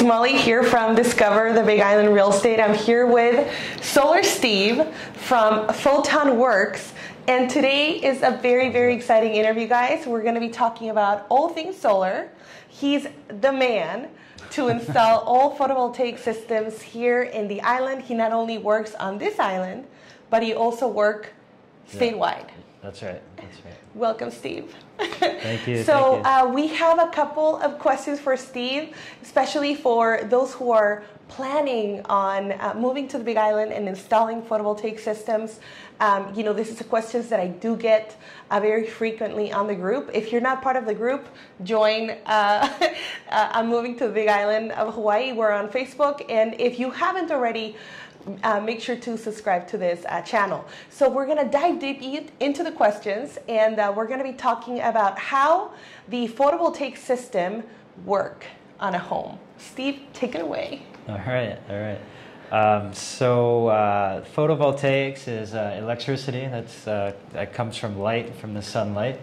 it's Molly here from Discover the Big Island Real Estate. I'm here with Solar Steve from Photon Works, and today is a very, very exciting interview, guys. We're going to be talking about all things solar. He's the man to install all photovoltaic systems here in the island. He not only works on this island, but he also works statewide. Yeah. That's right. That's right. Welcome, Steve. Thank you. So thank you. We have a couple of questions for Steve, especially for those who are planning on moving to the Big Island and installing photovoltaic systems. You know, this is the questions that I do get very frequently on the group. If you're not part of the group, join I'm Moving to the Big Island of Hawaii. We're on Facebook, and if you haven't already, make sure to subscribe to this channel. So we're going to dive deep into the questions, and we're going to be talking about how the photovoltaic system works on a home. Steve, take it away. All right. All right. Photovoltaics is electricity that's, that comes from light, from the sunlight.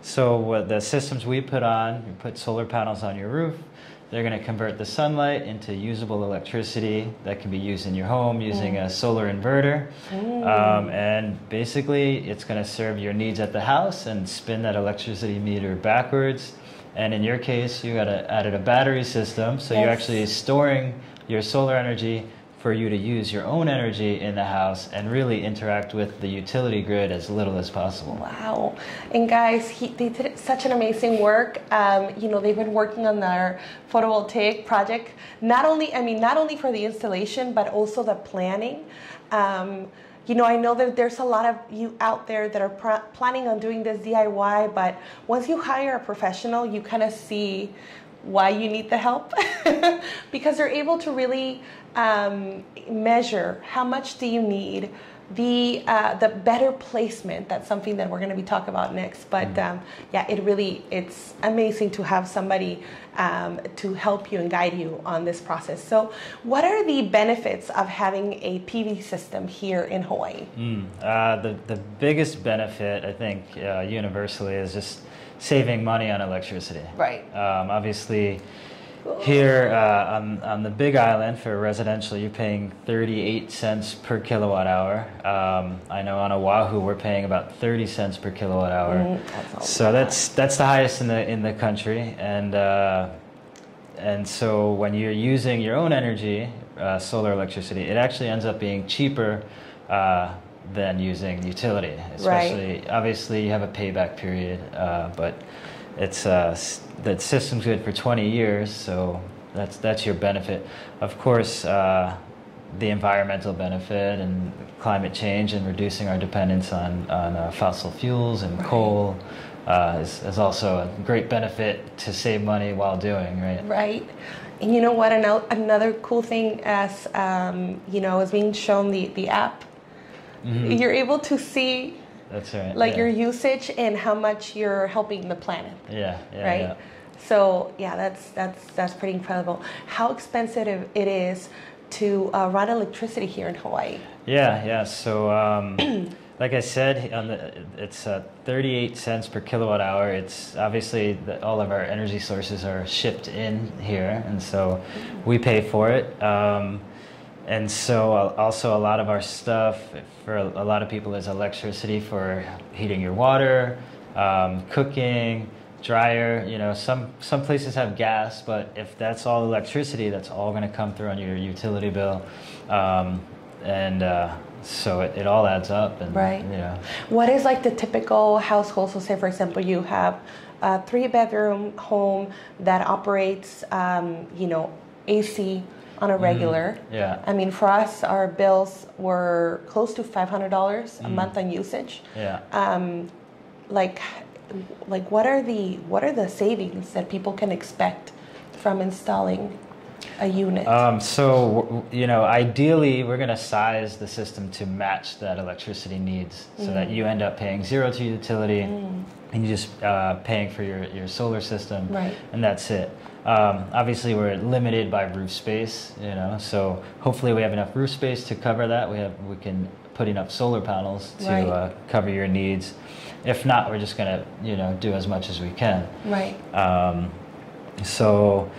So the systems we put on, you put solar panels on your roof. They're going to convert the sunlight into usable electricity that can be used in your home using a solar inverter. And basically, it's going to serve your needs at the house and spin that electricity meter backwards. And in your case, you got added a battery system, so you're actually storing your solar energy for you to use your own energy in the house and really interact with the utility grid as little as possible. Wow. And guys, they did such an amazing work. You know, they've been working on their photovoltaic project, not only for the installation, but also the planning. You know, I know that there's a lot of you out there that are planning on doing this DIY, but once you hire a professional, you kind of see why you need the help, because they're able to really measure how much do you need, the better placement. That's something that we're going to be talking about next. But yeah, it's amazing to have somebody to help you and guide you on this process. So what are the benefits of having a PV system here in Hawaii? The biggest benefit, I think, universally is just saving money on electricity. Right. Obviously, here on the Big Island for residential, you're paying 38 cents per kilowatt hour. I know on Oahu we're paying about 30 cents per kilowatt hour. That's the highest in the country. And so when you're using your own energy, solar electricity, it actually ends up being cheaper than using utility, especially. Right. Obviously, you have a payback period, but it's that system's good for 20 years, so that's your benefit. Of course, the environmental benefit and climate change and reducing our dependence on fossil fuels and coal is also a great benefit to save money while doing, right? Right. And you know what? Another cool thing, as you know, is being shown the app. You're able to see your usage and how much you're helping the planet. So yeah, that's pretty incredible. How expensive it is to run electricity here in Hawaii? So like I said, it's 38 cents per kilowatt hour. It's obviously all of our energy sources are shipped in here, and so we pay for it. And so also a lot of our stuff for a lot of people is electricity for heating your water, cooking, dryer. You know, some places have gas, but if that's all electricity, that's all going to come through on your utility bill. So it all adds up. And, right. You know. What is like the typical household? So say, for example, you have a 3-bedroom home that operates, you know, AC on a regular. I mean, for us, our bills were close to $500 a month on usage. Like what are the savings that people can expect from installing a unit? So you know, ideally, we're going to size the system to match that electricity needs, so that you end up paying zero to utility, and you're just paying for your solar system, and that's it. Obviously, we're limited by roof space, you know, so hopefully we have enough roof space to cover that. We can put enough solar panels to cover your needs. If not, we're just going to, you know, do as much as we can. So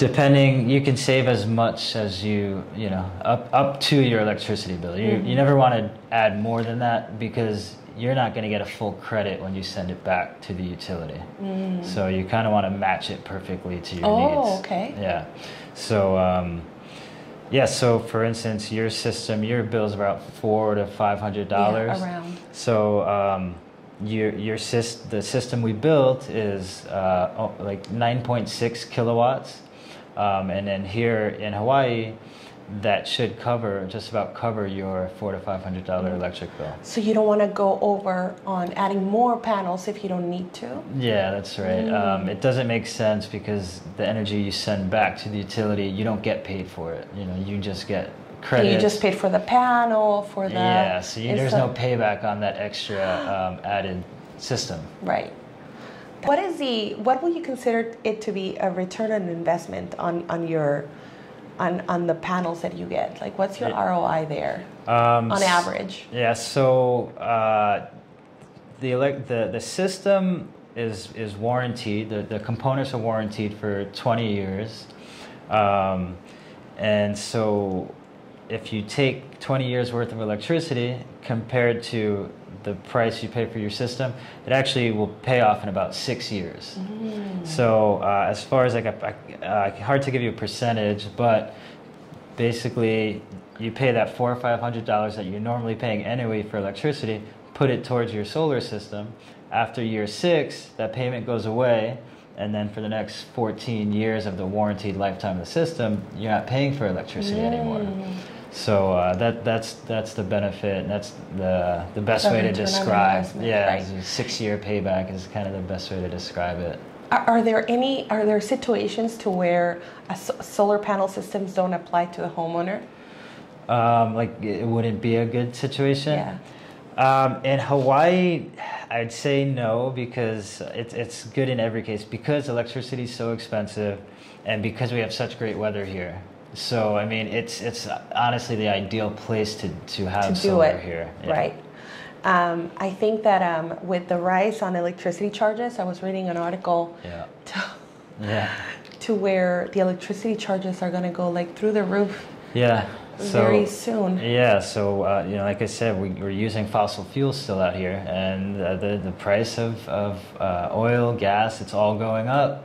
depending, you can save as much as you know, up to your electricity bill. You never want to add more than that, because you're not going to get a full credit when you send it back to the utility. So you kind of want to match it perfectly to your needs. Oh, okay. Yeah. So, yeah, so for instance, your system, your bill's about $400 to $500. Yeah, around. So the system we built is like 9.6 kilowatts. And then here in Hawaii, that should cover, just about cover, your $400 to $500 electric bill. So you don't want to go over on adding more panels if you don't need to? Yeah, that's right. It doesn't make sense, because the energy you send back to the utility, you don't get paid for it. You know, you just get credit. You just paid for the panel, for the... Yeah, so there's no payback on that extra added system. Right. What will you consider it to be a return on investment on the panels that you get? Like, what's your ROI there on average? Yeah, so the system is warranted. The components are warranted for 20 years. And so if you take 20 years worth of electricity compared to the price you pay for your system, it actually will pay off in about 6 years. So as far as like hard to give you a percentage, but basically you pay that $400 or $500 that you're normally paying anyway for electricity, put it towards your solar system. After year 6, that payment goes away, and then for the next 14 years of the warranted lifetime of the system, you're not paying for electricity anymore. So that's the benefit, and that's the best way to describe. Yeah, right. 6-year payback is kind of the best way to describe it. Are there situations to where solar panel systems don't apply to the homeowner? Like, it wouldn't be a good situation. Yeah. In Hawaii, I'd say no, because it's good in every case, because electricity is so expensive, and because we have such great weather here. So I mean, it's honestly the ideal place to have solar here. Yeah. Right. I think that with the rise on electricity charges, I was reading an article. Yeah. To where the electricity charges are going to go like through the roof. Yeah. Very soon. Yeah. So you know, like I said, we're using fossil fuels still out here, and the price of oil, gas, it's all going up.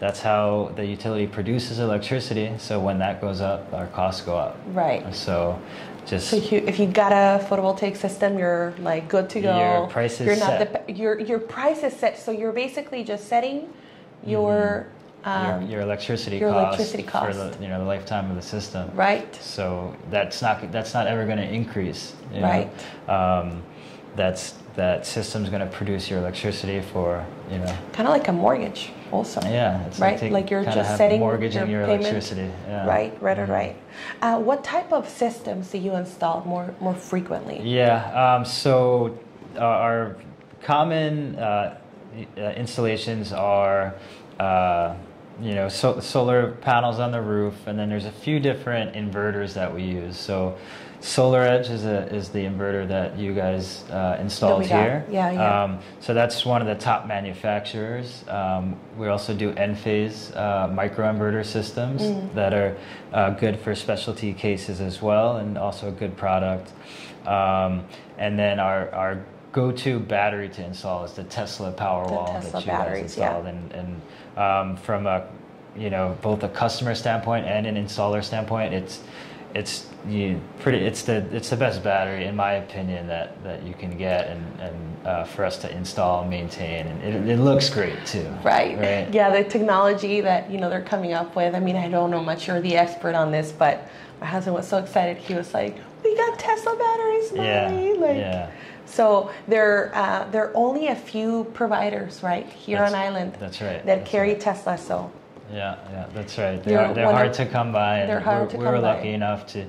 That's how the utility produces electricity. So when that goes up, our costs go up. Right. So if you got a photovoltaic system, you're like good to go. Your price is set. Your price is set. So you're basically just setting your electricity cost for the lifetime of the system. Right. So that's not ever going to increase. You know? Right. That system's going to produce your electricity for, you know, kind of like a mortgage also. Yeah, it's right. Like you're just setting mortgaging your electricity. Yeah. Right. What type of systems do you install more frequently? Yeah. So our common installations are, you know, solar panels on the roof, and then there's a few different inverters that we use. So SolarEdge is the inverter that you guys installed here. Yeah. So that's one of the top manufacturers. We also do Enphase microinverter systems that are good for specialty cases as well, and also a good product. And then our go-to battery to install is the Tesla Powerwall that you guys installed. Yeah. And from a, you know, both a customer standpoint and an installer standpoint, it's the best battery, in my opinion, that you can get, and for us to install and maintain, and it looks great too. Right. Yeah, the technology that, you know, they're coming up with. I mean, I don't know much. You're the expert on this, but my husband was so excited. He was like, "We got Tesla batteries, Mommy!" Yeah. Like, yeah. So there are only a few providers right here on Island. That's right. That carry Tesla. So. Yeah, that's right. They're hard to come by, and we were lucky enough to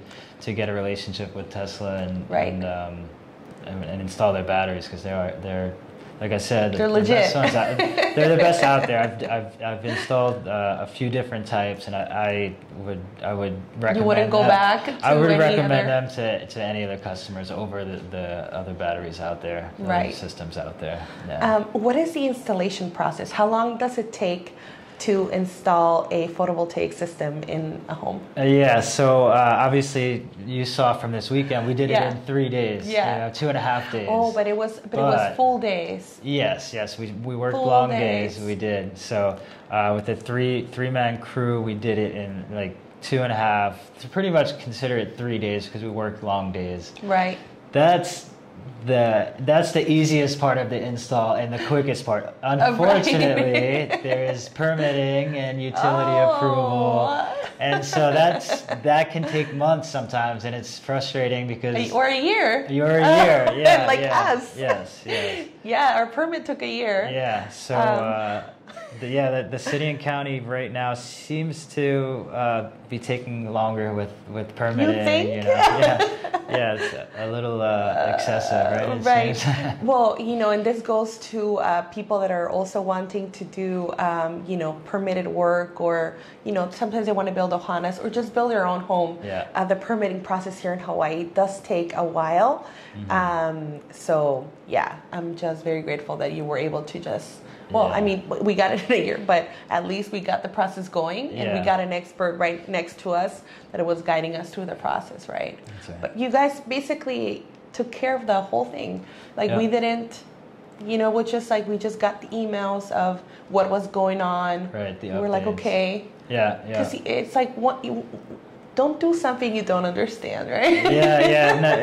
get a relationship with Tesla and install their batteries, because they're like I said, they're legit. They're the best out there. I've installed a few different types, and I would recommend. You wouldn't go back. I would recommend them to any other customers over the other batteries out there, the other systems out there. Yeah. What is the installation process? How long does it take to install a photovoltaic system in a home? Yeah, so obviously you saw from this weekend, we did it in 3 days, 2.5 days. Oh, but it was but it was full days. Yes, yes, we worked full long days. We did. So with the three-man crew, we did it in like 2.5, to pretty much consider it 3 days because we worked long days. Right. That's the easiest part of the install and the quickest part. Unfortunately, there is permitting and utility approval, and so that can take months sometimes, and it's frustrating because or a year, yeah, like us, yes, yeah. Our permit took a year, yeah. So, the city and county right now seems to be taking longer with permitting. You think? It's a little excessive, right? Right. Well, and this goes to people that are also wanting to do, permitted work, or, sometimes they want to build ohanas or just build their own home. Yeah. The permitting process here in Hawaii does take a while. Mm-hmm. I'm just very grateful that you were able to just... Well, yeah. I mean, we got it in a year, but at least we got the process going, and we got an expert right next to us that was guiding us through the process, right? That's right. But you guys basically took care of the whole thing. Like we didn't, we just got the emails of what was going on. Right, the updates. We're like, okay. Yeah. Because it's like, don't do something you don't understand, right? Yeah. No,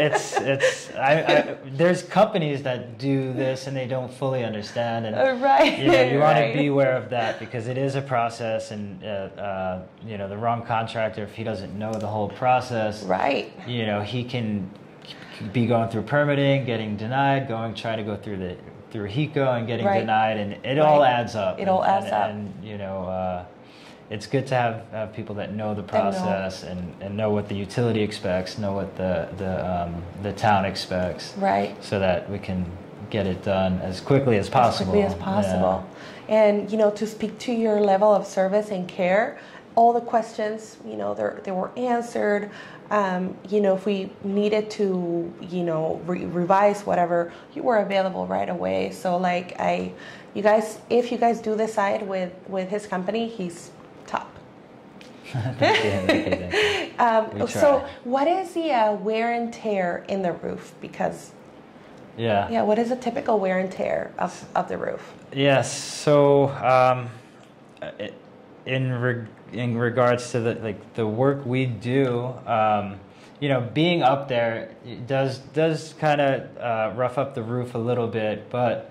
there's companies that do this and they don't fully understand, and you want to be aware of that because it is a process, and the wrong contractor, if he doesn't know the whole process, he can be going through permitting, getting denied, trying to go through HECO and getting denied, and it all adds up. It's good to have people that know the process and know what the utility expects, know what the town expects, right? So that we can get it done as quickly as possible. Yeah. And to speak to your level of service and care, all the questions they were answered. If we needed to revise whatever, you were available right away. So you guys, if you guys do decide with his company, he's top. Thank you. So what is the wear and tear in the roof? Because what is a typical wear and tear of the roof? Yes. So in regards to the work we do, being up there does kind of rough up the roof a little bit, but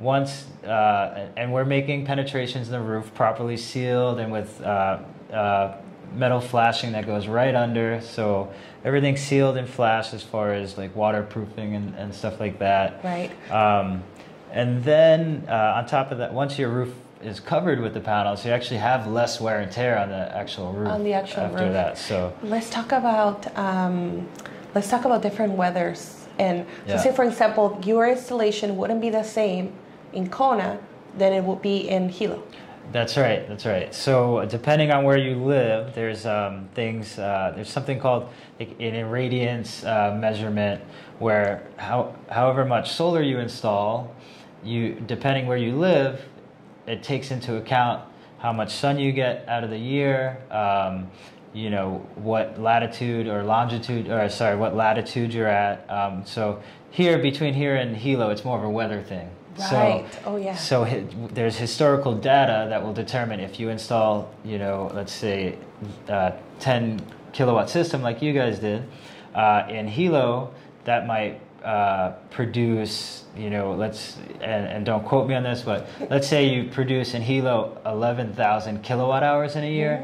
once and we're making penetrations in the roof properly sealed and with metal flashing that goes right under, so everything's sealed and flashed as far as waterproofing and stuff like that. Right. And then on top of that, once your roof is covered with the panels, you actually have less wear and tear on the actual roof. So let's talk about different weathers. And so say, for example, your installation wouldn't be the same in Kona than it would be in Hilo. That's right. So depending on where you live, there's there's something called an irradiance measurement, where however much solar you install, depending where you live, it takes into account how much sun you get out of the year, what latitude or longitude, what latitude you're at. So between here and Hilo, it's more of a weather thing. Right. So there's historical data that will determine if you install, let's say, 10-kilowatt system like you guys did in Hilo, that might produce, and don't quote me on this, but let's say you produce in Hilo 11,000 kilowatt hours in a year.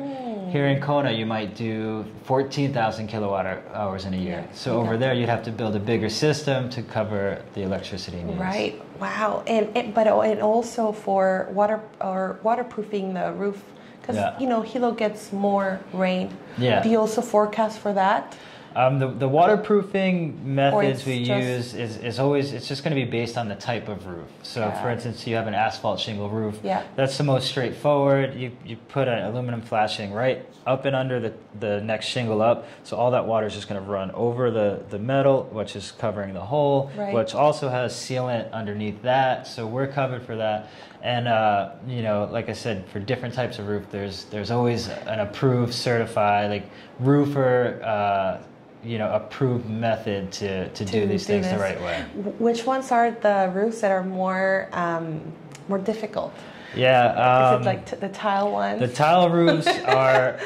Here in Kona, you might do 14,000 kilowatt hours in a year. So over there, you'd have to build a bigger system to cover the electricity needs. Right. Wow. And also for waterproofing the roof, because Hilo gets more rain. Yeah. Do you also forecast for that? The waterproofing methods we use is always, it's just going to be based on the type of roof. So for instance, you have an asphalt shingle roof. Yeah. That's the most straightforward. You put an aluminum flashing right up and under the next shingle up. So all that water is just going to run over the metal, which is covering the hole, which also has sealant underneath that. So we're covered for that. And, you know, like I said, for different types of roof, there's always an approved, certified, like roofer, you know, approved method to do these things the right way. Which ones are the roofs that are more, more difficult? Yeah, is it like the tile ones? The tile roofs are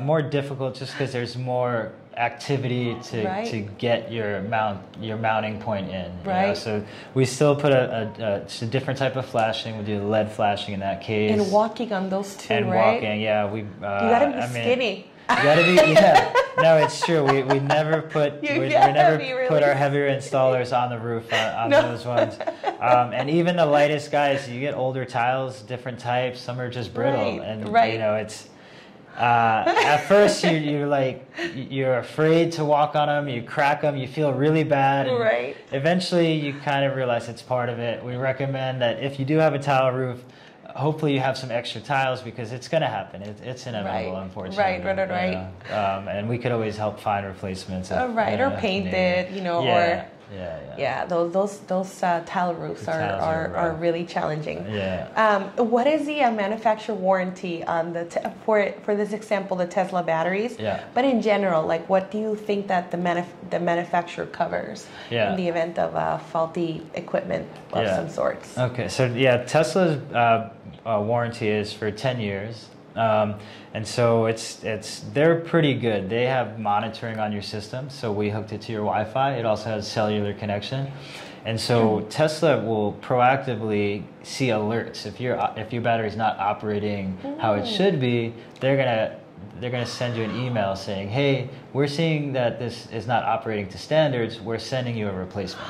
more difficult just because there's more activity to get your mounting point in. You know? So we still put a different type of flashing. We do lead flashing in that case. And walking on those two, and walking, yeah. We you gotta be skinny. You gotta be, yeah. No, it's true. We never put we never put our heavier installers on the roof on those ones. And even the lightest guys, you get older tiles, different types. Some are just brittle, and you know it's. At first, you're afraid to walk on them. You crack them. You feel really bad. And eventually, you kind of realize it's part of it. We recommend that if you do have a tile roof, hopefully you have some extra tiles because it's going to happen. It's inevitable, unfortunately. And we could always help find replacements. Or paint it, you know. Those tile roofs are really challenging. What is the manufacturer warranty on the for this example, the Tesla batteries? But in general, like what do you think that the manufacturer covers in the event of faulty equipment of some sorts? Okay, so yeah, Tesla's warranty is for 10 years. And so they're pretty good. They have monitoring on your system. So we hooked it to your Wi-Fi. It also has cellular connection. And so Tesla will proactively see alerts. If your battery's not operating how it should be, they're going to send you an email saying, hey, we're seeing that this is not operating to standards. We're sending you a replacement.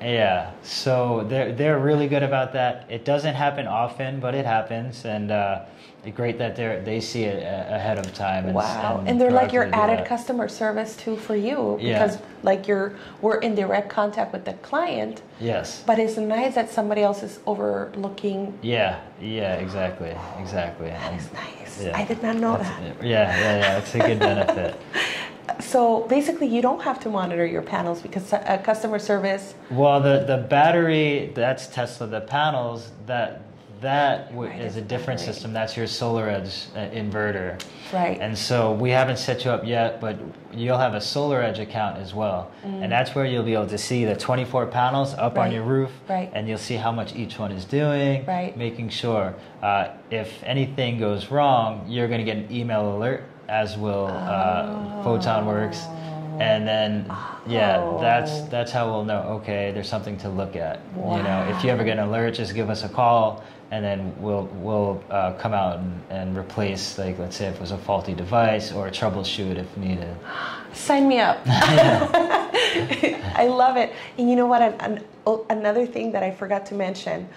Yeah, so they're really good about that. It doesn't happen often, but it happens, and great that they see it ahead of time. And, and they're like your added customer service too for you because like we're in direct contact with the client. Yes. But it's nice that somebody else is overlooking. Yeah, exactly. That is nice. Yeah. I did not know that. Yeah. It's a good benefit. So basically, you don't have to monitor your panels because customer service. Well, the battery, that's Tesla. The panels, that is a different system. That's your SolarEdge inverter. Right. And so we haven't set you up yet, but you'll have a SolarEdge account as well, and that's where you'll be able to see the 24 panels up on your roof, and you'll see how much each one is doing, making sure if anything goes wrong, you're going to get an email alert. As will Photon Works, and then that's how we'll know. Okay, there's something to look at. Wow. You know, if you ever get an alert, just give us a call, and then we'll come out and replace. Like, let's say if it was a faulty device, or troubleshoot if needed. Sign me up. I love it. And you know what? Another thing that I forgot to mention.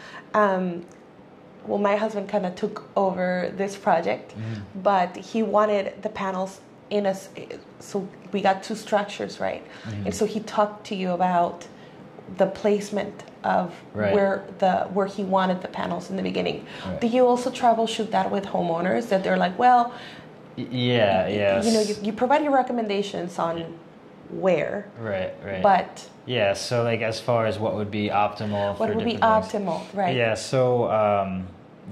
Well, my husband kind of took over this project, but he wanted the panels in us. So we got two structures, and so he talked to you about the placement of where he wanted the panels in the beginning. Do you also troubleshoot that with homeowners that they're like, well, you know, you provide your recommendations on where, but. Yeah, so like as far as what would be optimal for different things. Yeah, so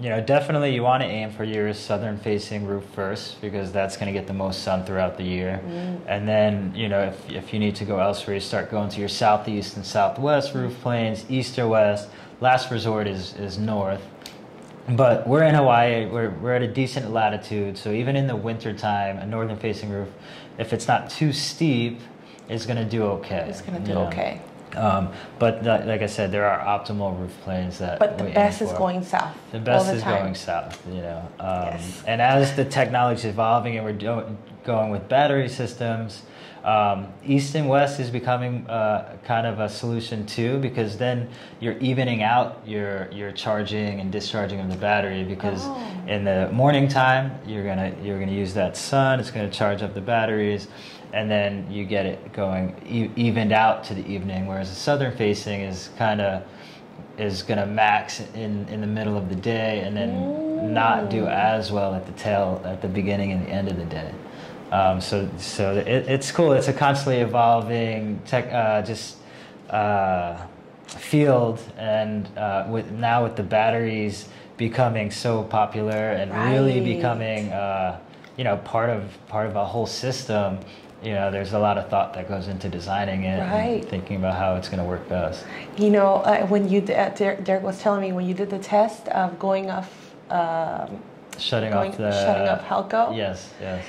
you know, definitely you want to aim for your southern facing roof first because that's going to get the most sun throughout the year. And then, you know, if you need to go elsewhere, you start going to your southeast and southwest roof planes, east or west. Last resort is north. But we're in Hawaii, we're at a decent latitude, so even in the wintertime, a northern facing roof, if it's not too steep, it's going to do okay. It's going to do okay. But like I said, there are optimal roof planes that. But the best is going south. The best is going south, you know. And as the technology is evolving and we're going with battery systems, East and West is becoming kind of a solution too, because then you're evening out your charging and discharging of the battery, because in the morning time you're gonna use that sun, it's gonna charge up the batteries, and then you get it going evened out to the evening, whereas the southern facing is kind of gonna max in the middle of the day and then not do as well at the tail, at the beginning and the end of the day. So it's cool. It's a constantly evolving tech, field, and with the batteries becoming so popular and really becoming part of a whole system. You know, there's a lot of thought that goes into designing it and thinking about how it's going to work best. You know, when you Derek was telling me when you did the test of going off, shutting off HECO. Yes, yes.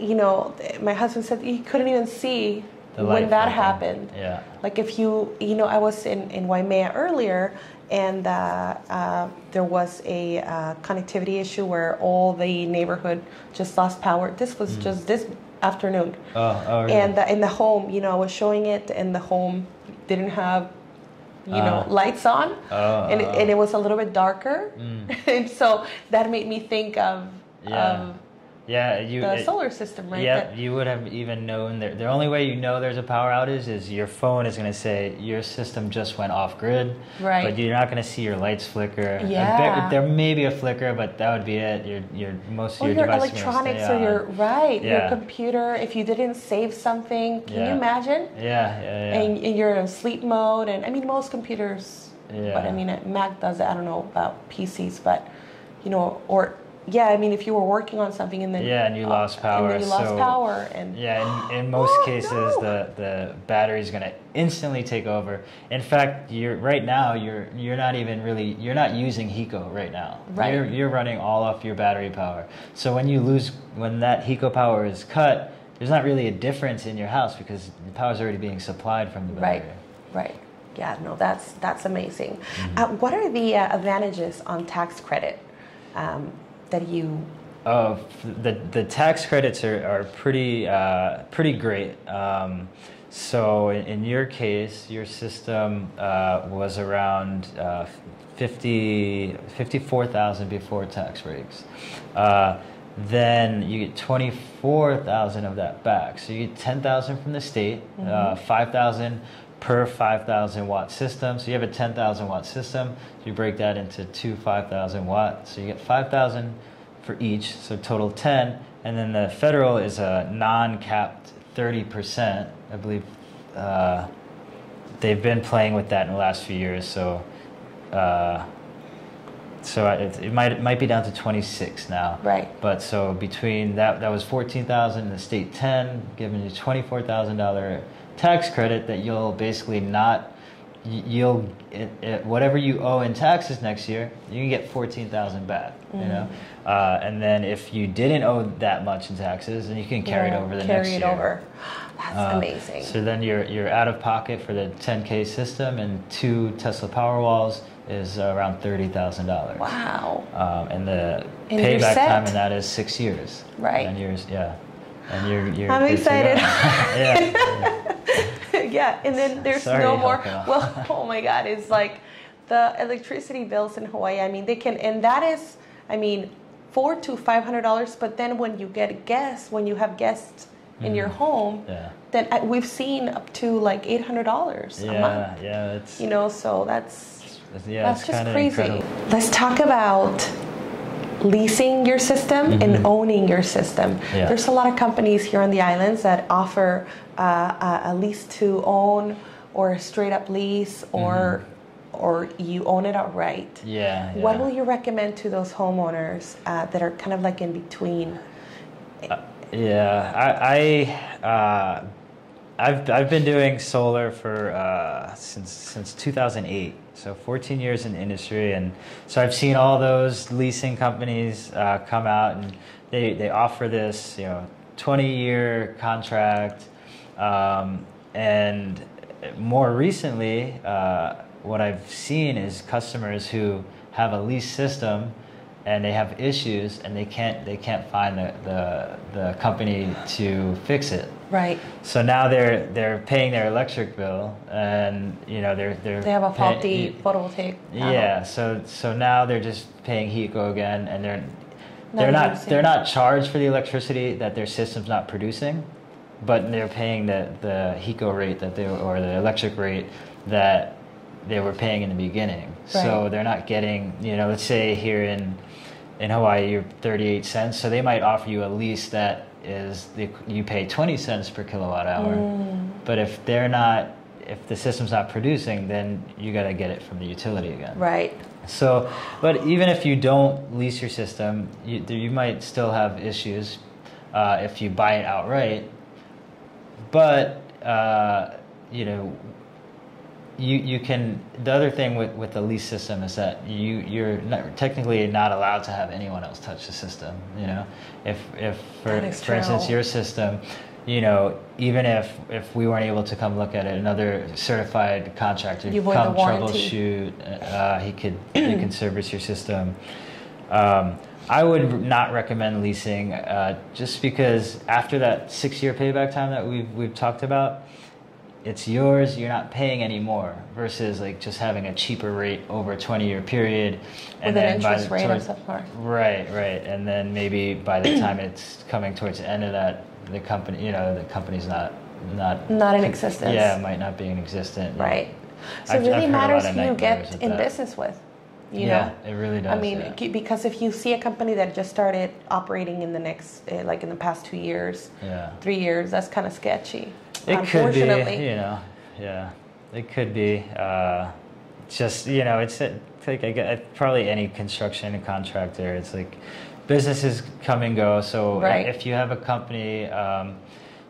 You know, my husband said he couldn't even see when that happened. Yeah. Like if you know, I was in Waimea earlier, and there was a connectivity issue where all the neighborhood just lost power. This was just this afternoon. Oh, really? And in the home, you know, I was showing it, and the home didn't have, you know, lights on, and it was a little bit darker, and so that made me think of. The solar system, right? Yeah, you would have even known that. The only way you know there's a power outage is your phone is going to say your system just went off grid. Right. But you're not going to see your lights flicker. Yeah. There may be a flicker, but that would be it. Most of your electronics or your your computer. If you didn't save something, can you imagine? Yeah. And you're in sleep mode, and I mean most computers. Yeah. But I mean Mac does it. I don't know about PCs, but you know Yeah, I mean, if you were working on something and then you lost power, in most cases, the battery's going to instantly take over. In fact, you're not using HECO right now. Right, you're running all off your battery power. So when that HECO power is cut, there's not really a difference in your house because the power's already being supplied from the battery. Right. Yeah. No, that's amazing. Mm-hmm. What are the advantages on tax credit? The tax credits are pretty great. So in your case, your system was around 54,000 before tax breaks. Then you get 24,000 of that back. So you get 10,000 from the state, 5,000 per 5,000 watt system. So you have a 10,000 watt system. You break that into two 5,000 watt. So you get 5,000 for each, so total 10. And then the federal is a non-capped 30%. I believe they've been playing with that in the last few years. So it might be down to 26 now. Right. But so between that was 14,000 and the state 10, giving you $24,000 tax credit that you'll basically whatever you owe in taxes next year, you can get 14,000 back, you know? And then if you didn't owe that much in taxes, then you can carry it over the next year. That's amazing. So then you're out of pocket for the 10K system and two Tesla Powerwalls is around $30,000. Wow. And the payback time in that is 6 years. Right. 9 years, yeah. And I'm excited. Yeah, and then there's no more. Well, oh my God, it's like the electricity bills in Hawaii. I mean, they can, and that is, I mean, $400 to $500. But then when you get guests, when you have guests in your home, then we've seen up to like $800 a month. Yeah, it's so that's just crazy. Incredible. Let's talk about leasing your system and owning your system. Yeah. There's a lot of companies here on the islands that offer a lease to own or a straight up lease or you own it outright. Yeah. What will you recommend to those homeowners that are kind of like in between? I've been doing solar for since 2008. So 14 years in the industry, and so I've seen all those leasing companies come out, and they offer this 20-year contract, and more recently, what I've seen is customers who have a lease system and they have issues, and they can't find the company to fix it. Right. So now they're paying their electric bill, and you know they have a faulty photovoltaic panel. Yeah. So now they're just paying HECO again, and they're not charged for the electricity that their system's not producing, but they're paying the HECO rate or the electric rate that they were paying in the beginning. Right. So they're not getting, let's say here in Hawaii, you're 38 cents. So they might offer you a lease that is, you pay 20 cents per kilowatt hour. Mm. But if the system's not producing, then you got to get it from the utility again. Right. So, but even if you don't lease your system, you might still have issues if you buy it outright. But, you can, the other thing with the lease system is that you're technically not allowed to have anyone else touch the system. If for instance, your system, even if we weren't able to come look at it, another certified contractor could come troubleshoot. He could service your system. I would not recommend leasing, just because after that 6-year payback time that we've talked about, it's yours, you're not paying anymore, versus like just having a cheaper rate over a 20-year period. And then an interest rate of subpar. Right. And then maybe by the time it's coming towards the end of that, the company, the company's not in existence. Yeah, it might not be in existence. Right. So it really matters who you get in business with. It really does. I mean, because if you see a company that just started operating in the next, in the past 2 years, 3 years, that's kind of sketchy. It could be, it could be. Probably any construction contractor. It's like businesses come and go. So if you have a company,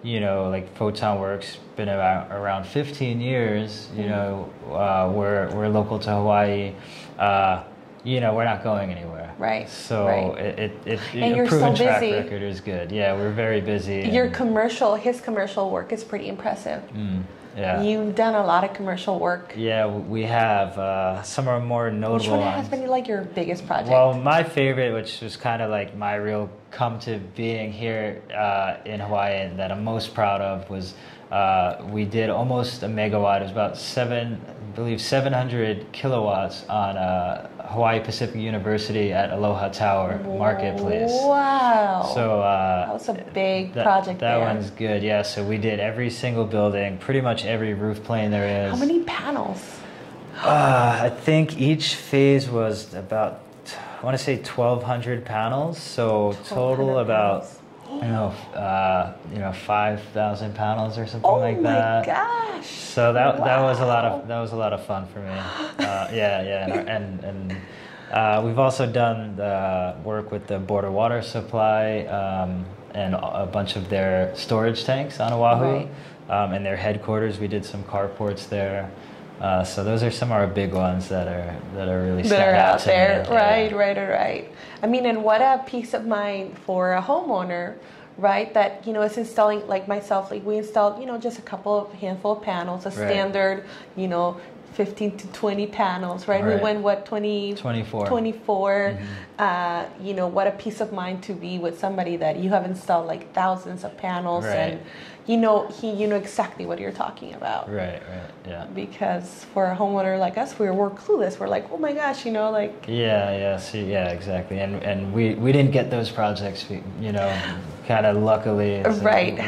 like Photon Works, been around 15 years. We're local to Hawaii. We're not going anywhere. Right. So a proven track record is good. Yeah, we're very busy. His commercial work is pretty impressive. Mm, yeah. You've done a lot of commercial work. Yeah, we have. Some are more notable. Which one has been like your biggest project? Well, my favorite, which was kind of like my real come to being here in Hawaii, and that I'm most proud of, was we did almost a megawatt. It was about 700 kilowatts on Hawaii Pacific University at Aloha Tower Marketplace. Wow. So that was a big project there. That one's good, yeah. So we did every single building, pretty much every roof plane there is. How many panels? I think each phase was about, I want to say 1,200 panels. So total about... Panels. 5,000 pounds or something like that. Oh my gosh! So that was a lot of fun for me. And we've also done the work with the Border Water Supply and a bunch of their storage tanks on Oahu, and their headquarters. We did some carports there. So those are some of our big ones that are really standing out to there. Me. Right. I mean, and what a peace of mind for a homeowner, right? That it's installing, like myself, like we installed, just a handful of panels, standard, 15 to 20 panels, right? We went 24. Mm-hmm. What a peace of mind to be with somebody that you have installed like thousands of panels and you know exactly what you're talking about. Right, yeah. Because for a homeowner like us, we're clueless. We're like, oh my gosh, exactly. And we didn't get those projects, kind of luckily. Right.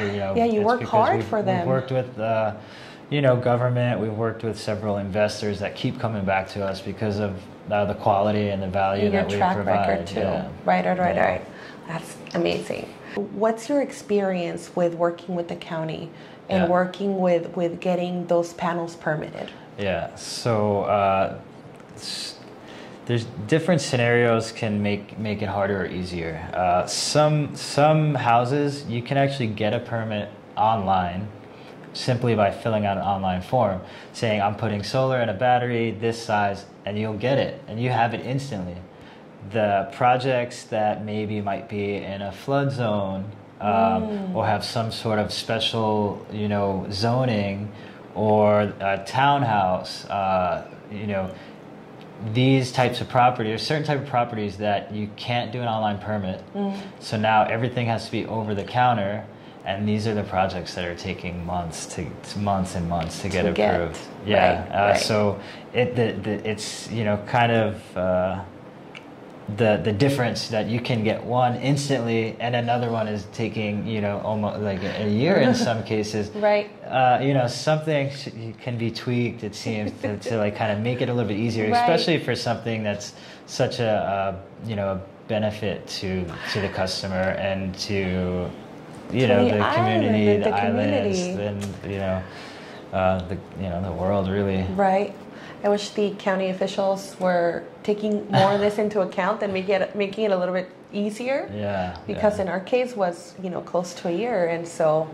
You work hard for them. We've worked with government. We've worked with several investors that keep coming back to us because of the quality and the value that we provide. Your track record too. Yeah. Right. That's amazing. What's your experience with working with the county and working with getting those panels permitted? Yeah. So there's different scenarios can make it harder or easier. Some houses you can actually get a permit online, simply by filling out an online form saying, I'm putting solar and a battery this size, and you'll get it, and you have it instantly. The projects that might be in a flood zone or have some sort of special, zoning, or a townhouse, these types of property, there's certain type of properties that you can't do an online permit. So now everything has to be over the counter, and these are the projects that are taking months and months to get approved. So it's you know, kind of the difference that you can get one instantly, and another one is taking, you know, almost like a year in some cases. You know, something can be tweaked, it seems, to like kind of make it a little bit easier, especially for something that's such a you know, a benefit to the customer and to the community, the islands, and the world, really. I wish the county officials were taking more of this into account and making it a little bit easier. Because in our case was, you know, close to a year, and so,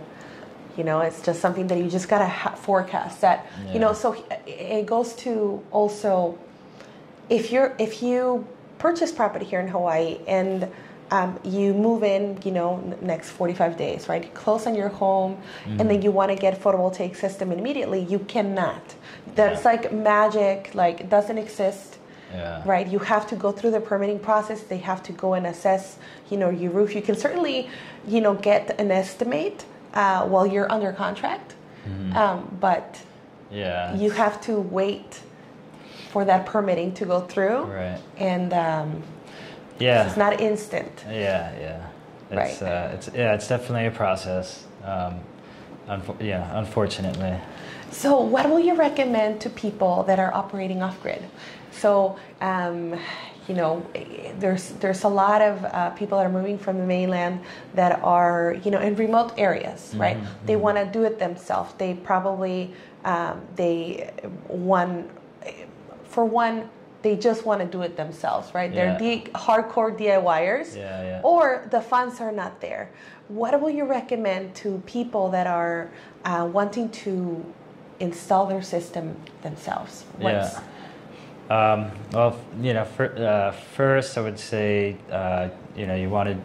you know, it's just something that you just gotta forecast that. You know, so it goes to also, if you purchase property here in Hawaii and you move in, you know, next 45 days, right? You close on your home, and then you want to get a photovoltaic system immediately. You cannot. That's like magic, like doesn't exist, right? You have to go through the permitting process. They have to go and assess, you know, your roof. You can certainly, you know, get an estimate while you're under contract, but you have to wait for that permitting to go through, and it's not instant. It's, it's definitely a process. Unfortunately. So what will you recommend to people that are operating off-grid? So, you know, there's a lot of people that are moving from the mainland that are, you know, in remote areas, right? They want to do it themselves. They probably, they just want to do it themselves, right? They're hardcore DIYers, or the funds are not there. What will you recommend to people that are wanting to install their system themselves? Well, you know, first I would say, you know, you want to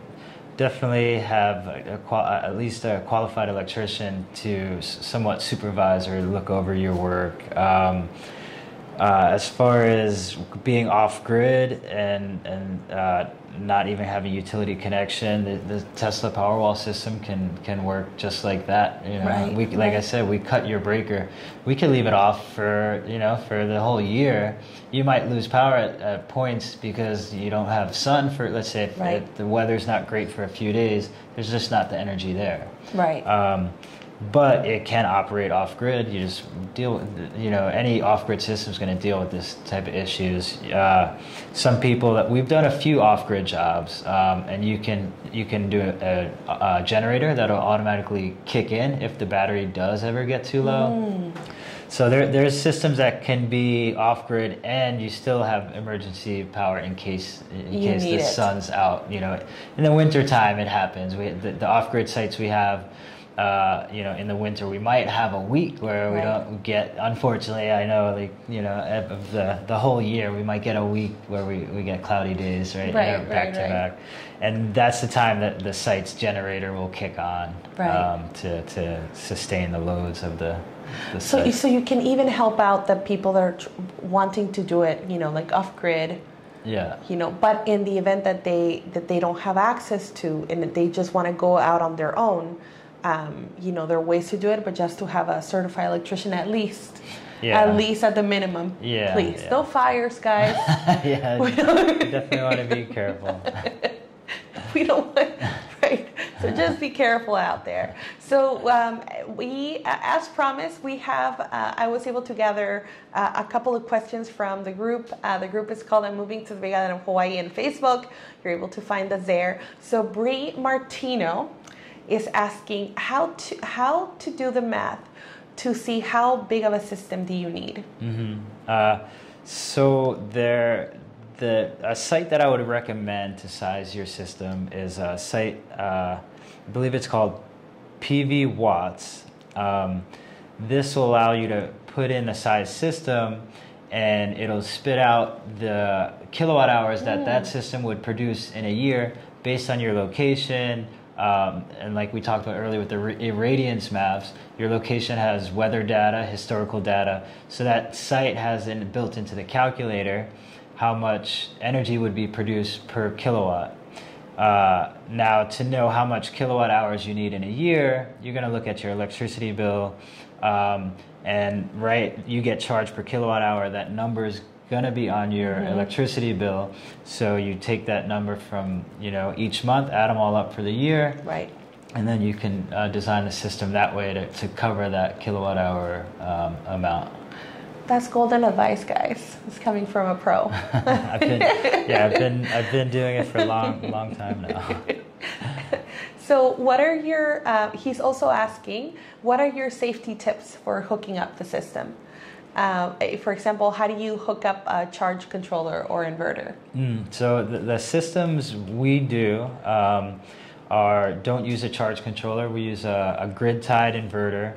definitely have at least a qualified electrician to somewhat supervise or look over your work. As far as being off-grid and not even having a utility connection, the Tesla Powerwall system can work just like that. You know, I said, we cut your breaker. We can leave it off for the whole year. You might lose power at points because you don't have sun for, let's say, if the weather's not great for a few days. There's just not the energy there. But it can operate off-grid. You just deal with, you know, any off-grid system is going to deal with this type of issues. Some people that we've done a few off-grid jobs, and you can do a generator that'll automatically kick in if the battery does ever get too low. So there's systems that can be off-grid, and you still have emergency power in case the sun's out. You know, in the wintertime it happens. The off-grid sites we have. You know, in the winter we might have a week where we don't get, unfortunately, I know, like, you know, of the whole year we might get a week where we get cloudy days, back to back. And that's the time that the site's generator will kick on to sustain the loads of the site. So you can even help out the people that are wanting to do it, you know, like off-grid. You know, but in the event that they don't have access to and that they just want to go out on their own, you know, there are ways to do it, but just to have a certified electrician at least at the minimum, please. No fires, guys. Definitely want to be careful. We don't want, so just be careful out there. So we, as promised, we have, I was able to gather a couple of questions from the group. The group is called I'm Moving to the Big Island of Hawaii on Facebook. You're able to find us there. So Bree Martino is asking how to do the math to see how big of a system do you need. So a site that I would recommend to size your system is a site, I believe it's called PV Watts. This will allow you to put in a size system, and it'll spit out the kilowatt hours that system would produce in a year based on your location, And like we talked about earlier with the irradiance maps, your location has weather data, historical data, so that site has built into the calculator how much energy would be produced per kilowatt. Now, to know how much kilowatt hours you need in a year, you're going to look at your electricity bill, and you get charged per kilowatt hour. That number is going to be on your electricity bill. So you take that number from each month, add them all up for the year, and then you can design the system that way to cover that kilowatt hour amount. That's golden advice, guys. It's coming from a pro. I've been doing it for a long time now. So what are your, he's also asking, what are your safety tips for hooking up the system? For example, how do you hook up a charge controller or inverter? So the systems we do don't use a charge controller. We use a grid-tied inverter.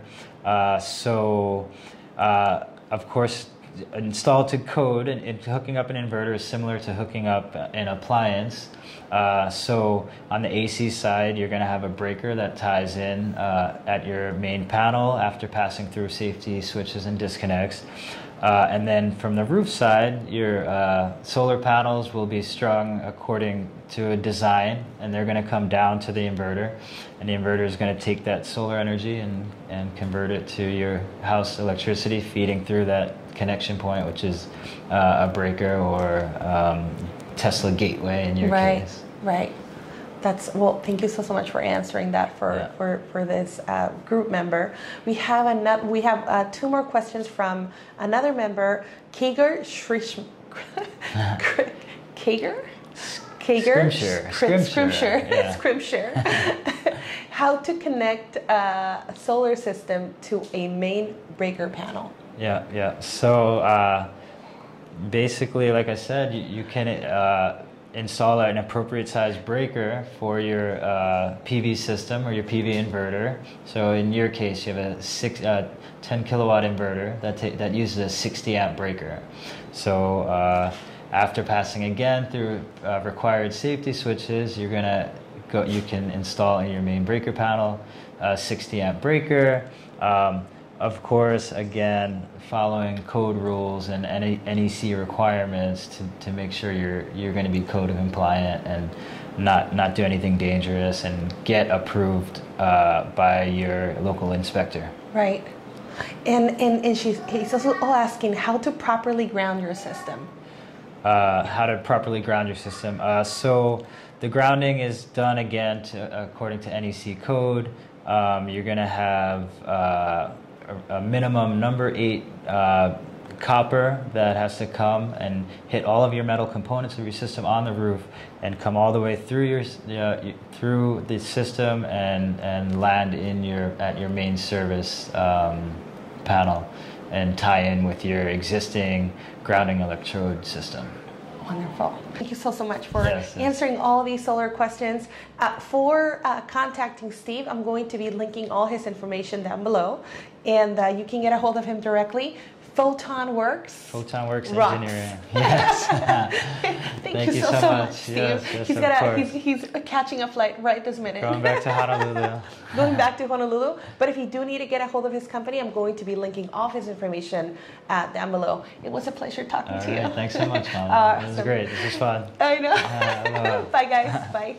Of course, installed to code, and hooking up an inverter is similar to hooking up an appliance. So on the AC side, you're going to have a breaker that ties in at your main panel after passing through safety switches and disconnects. And then from the roof side, your solar panels will be strung according to a design, and they're going to come down to the inverter, and the inverter is going to take that solar energy and convert it to your house electricity, feeding through that connection point, which is a breaker or Tesla gateway in your case. Right. That's, well, thank you so much for answering that for this group member. We have another, two more questions from another member, Kager Shrish, Kager Scrimshire. How to connect a solar system to a main breaker panel? Yeah. So basically, like I said, you can install an appropriate size breaker for your PV system or your PV inverter. So in your case, you have a 10 kilowatt inverter that uses a 60 amp breaker. So after passing again through required safety switches, you're gonna go. You can install in your main breaker panel a 60 amp breaker. Of course, again, following code rules and NEC requirements to make sure you're going to be code compliant and not do anything dangerous, and get approved by your local inspector. Right, and he's also asking how to properly ground your system. So the grounding is done again according to NEC code. You're going to have a minimum number 8 copper that has to come and hit all of your metal components of your system on the roof, and come all the way through through the system and land at your main service panel, and tie in with your existing grounding electrode system. Wonderful. Thank you so much for answering all these solar questions. For contacting Steve, I'm going to be linking all his information down below, and you can get a hold of him directly. Photon Works. Photon Works Rocks. Engineering. Yes. Thank you so much, Steve. Yes, he's catching a flight right this minute. Going back to Honolulu. But if you do need to get a hold of his company, I'm going to be linking all his information down below. It was a pleasure talking to you. Thanks so much, Mom. It was great. This was fun. I know. Bye, guys. Bye.